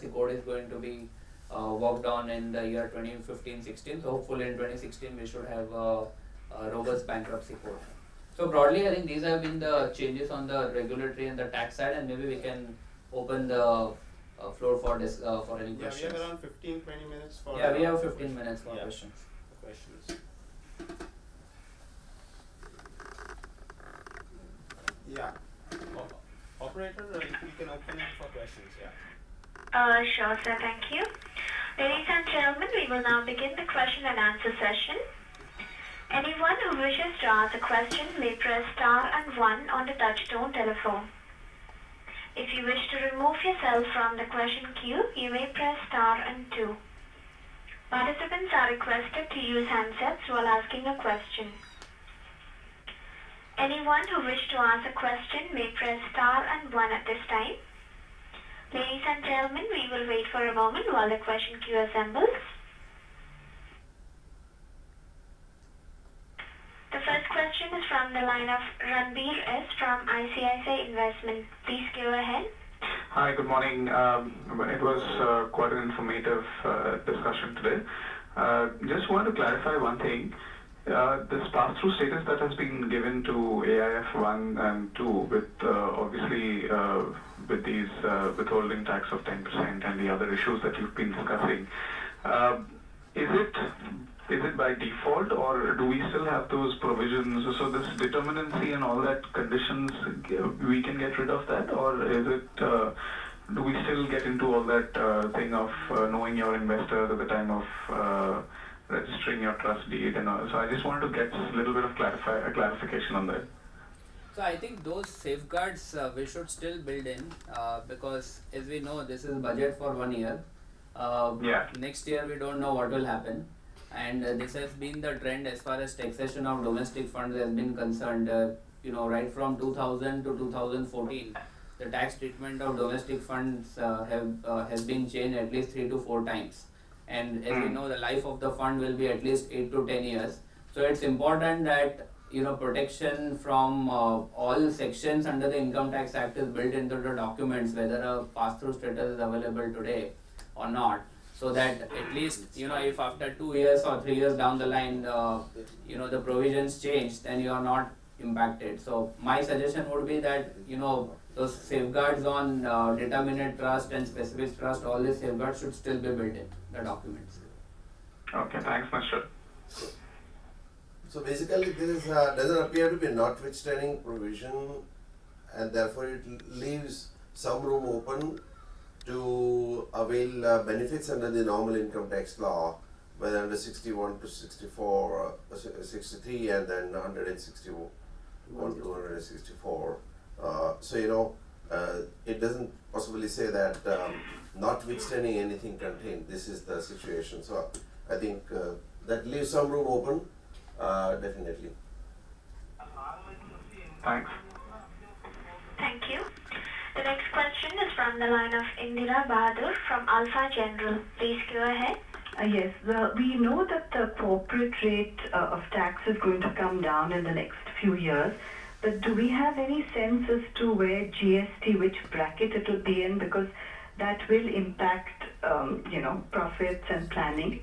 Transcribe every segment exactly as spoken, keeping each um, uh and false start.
The code is going to be uh, worked on in the year twenty fifteen sixteen. So hopefully in twenty sixteen we should have a, a robust bankruptcy code. So broadly, I think these have been the changes on the regulatory and the tax side, and maybe we can open the uh, floor for this uh, for any yeah, questions. We have around fifteen twenty minutes for. Yeah, we have fifteen questions. minutes for yeah. questions. Questions. Yeah. Operator, if we can open it for questions, yeah. Uh, sure, sir. Thank you. Ladies and gentlemen, we will now begin the question and answer session. Anyone who wishes to ask a question may press star and one on the touchtone telephone. If you wish to remove yourself from the question queue, you may press star and two. Participants are requested to use handsets while asking a question. Anyone who wishes to ask a question may press star and one at this time. Ladies and gentlemen, we will wait for a moment while the question queue assembles. The first question is from the line of Ranbir S. from I C I S A Investment. Please go ahead. Hi, good morning. Um, it was uh, quite an informative uh, discussion today. Uh, just wanted to clarify one thing. Uh, this pass-through status that has been given to A I F one and two with uh, obviously uh, with these uh, withholding tax of ten percent and the other issues that you've been discussing, uh, is it is it by default, or do we still have those provisions? So this determinancy and all that conditions, we can get rid of that, or is it uh, do we still get into all that uh, thing of uh, knowing your investors at the time of uh, registering your trust deed and all? So I just wanted to get a little bit of clarify, clarification on that. So I think those safeguards uh, we should still build in, uh, because as we know, this is budget for one year. Uh, yeah. Next year we don't know what will happen, and uh, this has been the trend as far as taxation of domestic funds has been concerned. Uh, you know, right from two thousand to two thousand fourteen, the tax treatment of domestic funds uh, have uh, has been changed at least three to four times. And as you know, the life of the fund will be at least eight to ten years. So it's important that, you know, protection from uh, all sections under the Income Tax Act is built into the documents, whether a pass-through status is available today or not. So that at least, you know, if after two years or three years down the line, uh, you know, the provisions change, then you are not impacted. So my suggestion would be that, you know, those safeguards on uh, determinate trust and specific trust, all these safeguards should still be built in the documents. Okay, thanks, Mr. So basically, this uh, doesn't appear to be notwithstanding provision, and therefore it leaves some room open to avail uh, benefits under the normal income tax law, whether under sixty-one to sixty-four, uh, sixty-three, and then one sixty-one to one sixty-four. Uh, so, you know, uh, it doesn't possibly say that um, notwithstanding anything contained, this is the situation. So, I think uh, that leaves some room open, uh, definitely. Thanks. Thank you. The next question is from the line of Indira Bahadur from Alpha General. Please go ahead. Uh, yes, the, we know that the corporate rate uh, of tax is going to come down in the next few years. But do we have any sense as to where G S T, which bracket it will be in, because that will impact, um, you know, profits and planning?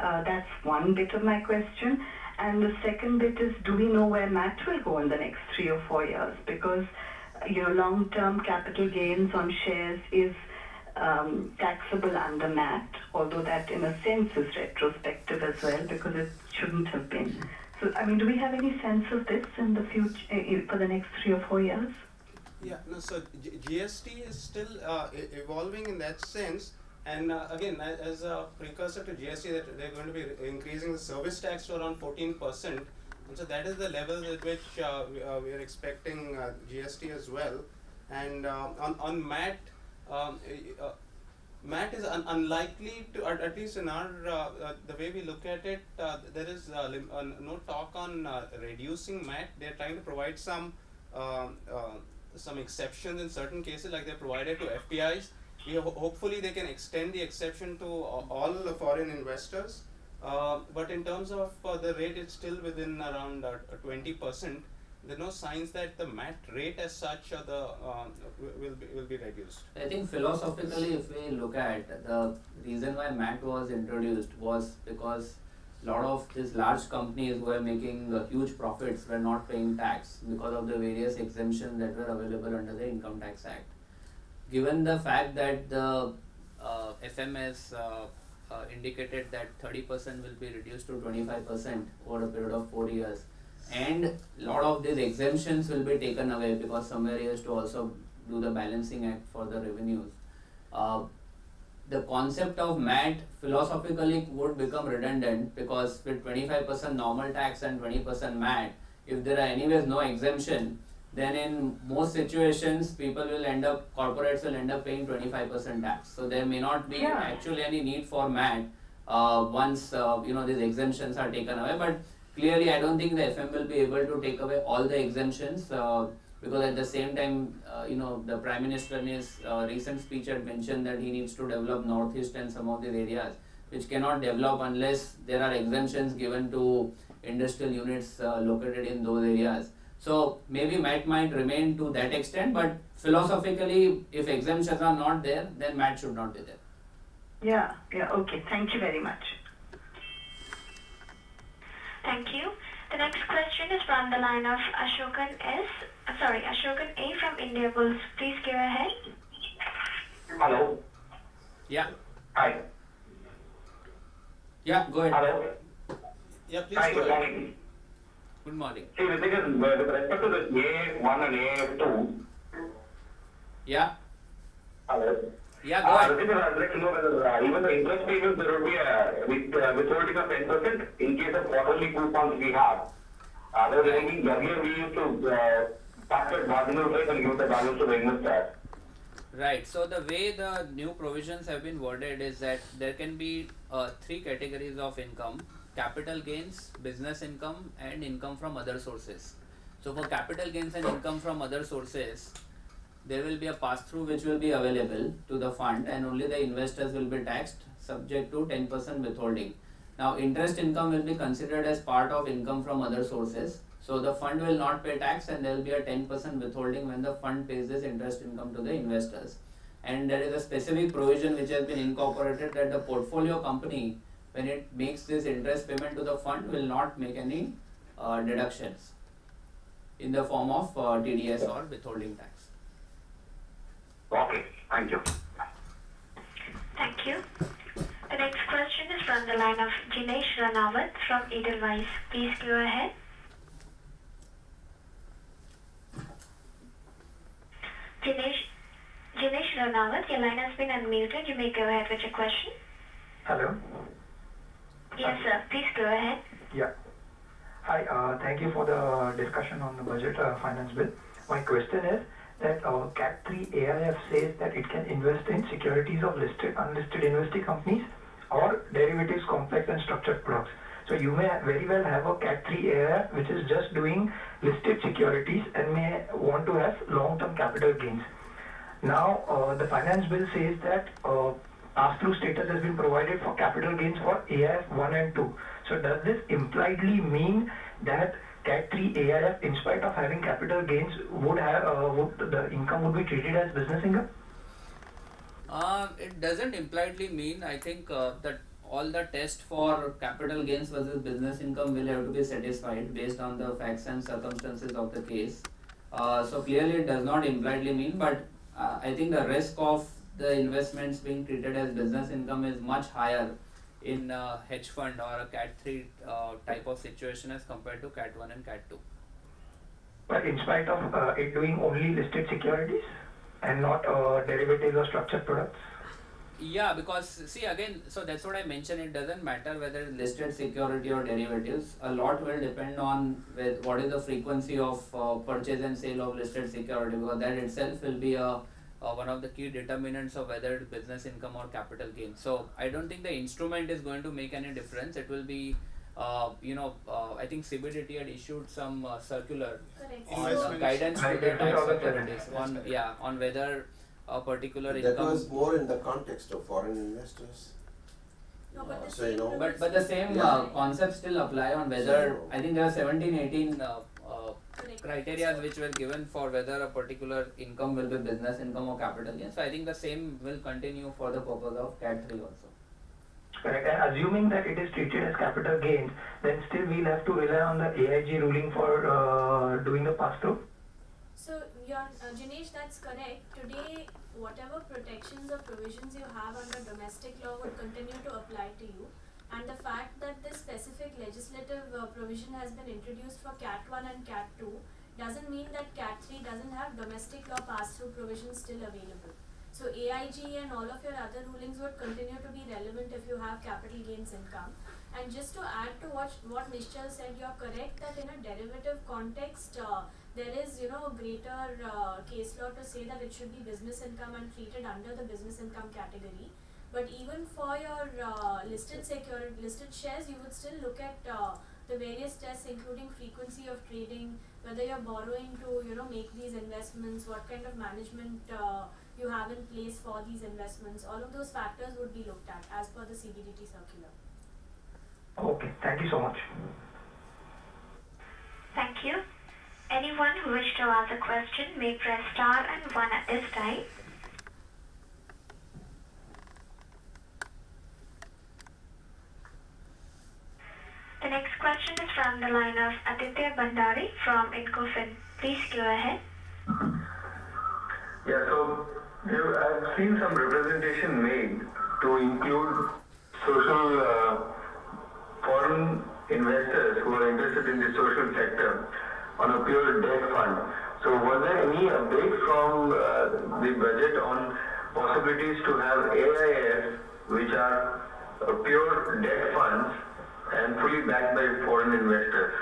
Uh, that's one bit of my question. And the second bit is, do we know where M A T will go in the next three or four years? Because, you know, long-term capital gains on shares is um, taxable under M A T, although that in a sense is retrospective as well, because it shouldn't have been. So, I mean, do we have any sense of this in the future, for the next three or four years? Yeah, no, so G GST is still uh, e evolving in that sense. And uh, again, as a precursor to G S T, that they're going to be increasing the service tax to around fourteen percent. And so that is the level at which uh, we, uh, we are expecting uh, G S T as well. And uh, on, on M A T, um, uh, M A T is un unlikely to, or at least in our, uh, uh, the way we look at it, uh, there is uh, lim uh, no talk on uh, reducing M A T. They are trying to provide some uh, uh, some exceptions in certain cases, like they provided to F P Is. We ho hopefully they can extend the exception to uh, all the foreign investors. Uh, but in terms of uh, the rate, it's still within around uh, twenty percent. there are no signs that the M A T rate as such or the uh, will be, will be reduced. I think philosophically, if we look at the reason why M A T was introduced was because a lot of these large companies who were making uh, huge profits were not paying tax because of the various exemptions that were available under the Income Tax Act. Given the fact that the uh, F M S uh, uh, indicated that thirty percent will be reduced to twenty-five percent over a period of four years, and a lot of these exemptions will be taken away because somewhere he has to also do the balancing act for the revenues. Uh, the concept of M A T philosophically would become redundant because with twenty-five percent normal tax and twenty percent M A T, if there are anyways no exemption, then in most situations people will end up, corporates will end up paying twenty-five percent tax. So there may not be yeah. actually any need for M A T uh, once uh, you know these exemptions are taken away. But clearly, I don't think the F M will be able to take away all the exemptions uh, because at the same time, uh, you know, the Prime Minister in his uh, recent speech had mentioned that he needs to develop Northeast and some of these areas which cannot develop unless there are exemptions given to industrial units uh, located in those areas. So maybe M A T might remain to that extent, but philosophically, if exemptions are not there, then M A T should not be there. Yeah, yeah, okay. Thank you very much. Thank you. The next question is from the line of Ashokan S. Sorry, Ashokan A. from India Bulls. Please go ahead. Hello. Yeah. Hi. Yeah, go ahead. Hello. Yeah, please Hi, go good ahead. Morning. Good morning. See, with respect to the A one and A two. Yeah. Hello. Yeah, go ahead. Uh, I would like to know whether uh, even the interest payments there would be a with, uh, withholding of ten percent in case of quarterly coupons we have. Uh, there was I think earlier we used to uh, factor marginal rate and give the balance to the investor. Right. So the way the new provisions have been worded is that there can be uh, three categories of income: capital gains, business income, and income from other sources. So for capital gains and income from other sources, there will be a pass-through which will be available to the fund and only the investors will be taxed subject to ten percent withholding. Now, interest income will be considered as part of income from other sources. So, the fund will not pay tax and there will be a ten percent withholding when the fund pays this interest income to the investors. And there is a specific provision which has been incorporated that the portfolio company, when it makes this interest payment to the fund, will not make any uh, deductions in the form of uh, T D S or withholding tax. Okay, thank you. Thank you. The next question is from the line of Jinesh Ranavat from Edelweiss. Please go ahead. Jinesh, Jinesh Ranavat, your line has been unmuted. You may go ahead with your question. Hello. Yes, sir. Please go ahead. Yeah. Hi, uh, thank you for the discussion on the budget uh, finance bill. My question is, that uh, Cat three A I F says that it can invest in securities of listed, unlisted investing companies or derivatives, complex and structured products. So you may very well have a Cat three A I F which is just doing listed securities and may want to have long-term capital gains. Now uh, the finance bill says that uh, pass-through status has been provided for capital gains for A I F one and two. So does this impliedly mean that Cat three A I F, in spite of having capital gains, would have uh, would the income would be treated as business income? Uh, it doesn't impliedly mean. I think uh, that all the test for capital gains versus business income will have to be satisfied based on the facts and circumstances of the case. Uh, so clearly it does not impliedly mean, but uh, I think the risk of the investments being treated as business income is much higher in a hedge fund or a Cat three uh, type of situation as compared to Cat one and Cat two. But in spite of uh, it doing only listed securities and not uh, derivatives or structured products? Yeah, because see again, so that's what I mentioned, it doesn't matter whether it's listed security or derivatives. A lot will depend on with what is the frequency of uh, purchase and sale of listed security, because that itself will be a Uh, one of the key determinants of whether it's business income or capital gain. So I don't think the instrument is going to make any difference. It will be, uh, you know, uh, I think C B D T had issued some uh, circular on uh, guidance to the tax authorities on, yeah, on whether a particular income. That was more in the context of foreign investors. No, but, uh, so, you know, but, but the same yeah. uh, concepts still apply on whether, so, I think there are seventeen, eighteen uh, uh, criteria which were given for whether a particular income will be business income or capital gains. So I think the same will continue for the purpose of C A T three also. Correct. And assuming that it is treated as capital gains, then still we'll have to rely on the A I G ruling for uh, doing the pass-through? So, your, uh, Jinesh, that's correct. Today, whatever protections or provisions you have under domestic law would continue to apply to you. And the fact that this specific legislative uh, provision has been introduced for C A T one and C A T two doesn't mean that C A T three doesn't have domestic law pass-through provisions still available. So A I G and all of your other rulings would continue to be relevant if you have capital gains income. And just to add to what, what Nishchal said, you are correct that in a derivative context, uh, there is, you know, a greater uh, case law to say that it should be business income and treated under the business income category. But even for your uh, listed security, listed shares, you would still look at uh, the various tests, including frequency of trading, whether you're borrowing to, you know, make these investments, what kind of management uh, you have in place for these investments. All of those factors would be looked at as per the C B D T circular. Okay, thank you so much. Thank you. Anyone who wishes to ask a question may press star and one at this time. The next question is from the line of Aditya Bhandari from INCOFIN. Please go ahead. Yeah, so I've seen some representation made to include social uh, foreign investors who are interested in the social sector on a pure debt fund. So was there any update from uh, the budget on possibilities to have A I F, which are uh, pure debt funds and fully backed by foreign investors?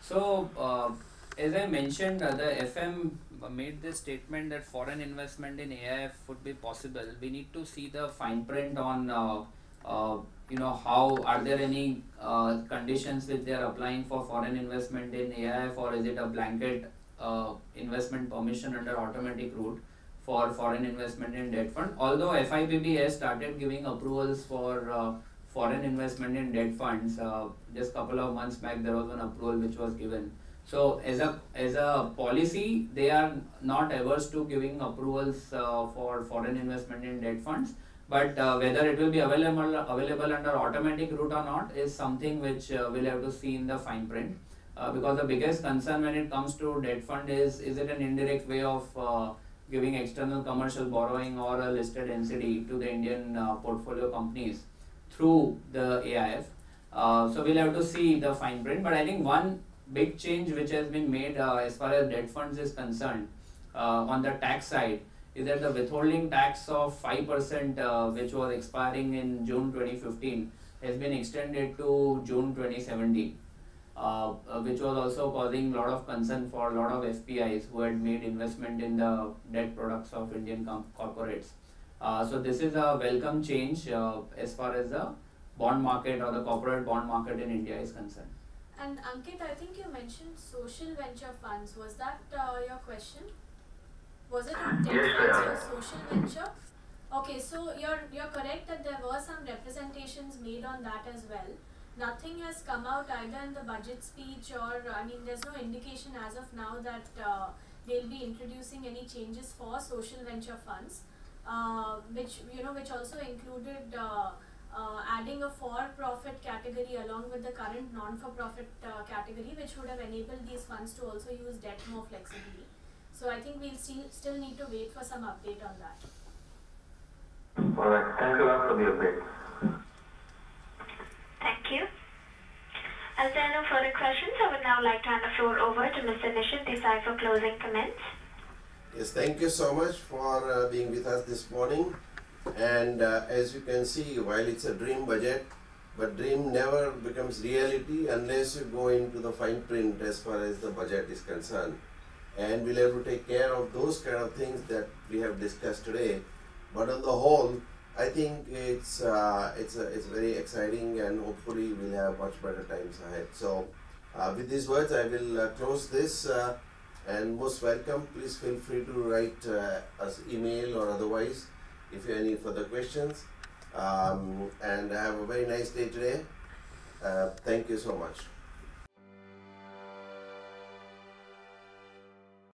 So, uh, as I mentioned, uh, the F M made this statement that foreign investment in A I F would be possible. We need to see the fine print on, uh, uh, you know, how are there any uh, conditions which they are applying for foreign investment in A I F, or is it a blanket uh, investment permission under automatic route for foreign investment in debt fund? Although F I P B has started giving approvals for uh, foreign investment in debt funds. Uh, just couple of months back, there was one approval which was given. So as a as a policy, they are not averse to giving approvals uh, for foreign investment in debt funds. But uh, whether it will be available available under automatic route or not is something which uh, we'll have to see in the fine print. Uh, because the biggest concern when it comes to debt fund is, is it an indirect way of uh, giving external commercial borrowing or a listed N C D to the Indian uh, portfolio companies through the A I F. Uh, so we'll have to see the fine print, but I think one big change which has been made uh, as far as debt funds is concerned uh, on the tax side is that the withholding tax of five percent uh, which was expiring in June twenty fifteen has been extended to June twenty seventeen, uh, which was also causing a lot of concern for a lot of F P Is who had made investment in the debt products of Indian corporates. Uh, so this is a welcome change uh, as far as the bond market or the corporate bond market in India is concerned. And Ankit, I think you mentioned social venture funds. Was that uh, your question? Was it on debt funds or social venture? Okay, so you're, you're correct that there were some representations made on that as well. Nothing has come out either in the budget speech or, I mean, there's no indication as of now that uh, they'll be introducing any changes for social venture funds. Uh, which you know, which also included uh, uh, adding a for-profit category along with the current non-for-profit uh, category, which would have enabled these funds to also use debt more flexibly. So I think we'll still still need to wait for some update on that. All right, thank you a lot for the update. Thank you. As there are no further questions, I would now like to hand the floor over to Mister Nishith Desai for closing comments. Yes, thank you so much for uh, being with us this morning. And uh, as you can see, while it's a dream budget, but dream never becomes reality unless you go into the fine print as far as the budget is concerned. And we'll have to take care of those kind of things that we have discussed today. But on the whole, I think it's uh, it's uh, it's very exciting, and hopefully we'll have much better times ahead. So uh, with these words, I will uh, close this. Uh, And most welcome. Please feel free to write uh, us email or otherwise if you have any further questions. Um, and have a very nice day today. Uh, thank you so much.